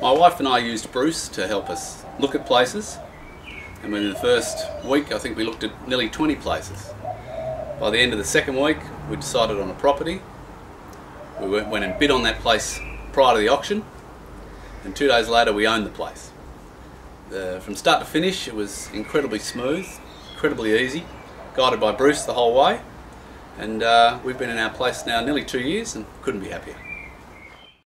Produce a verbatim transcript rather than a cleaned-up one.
My wife and I used Bruce to help us look at places, and within the first week I think we looked at nearly twenty places. By the end of the second week we decided on a property. We went and bid on that place prior to the auction, and two days later we owned the place. Uh, from start to finish it was incredibly smooth, incredibly easy, guided by Bruce the whole way, and uh, we've been in our place now nearly two years and couldn't be happier.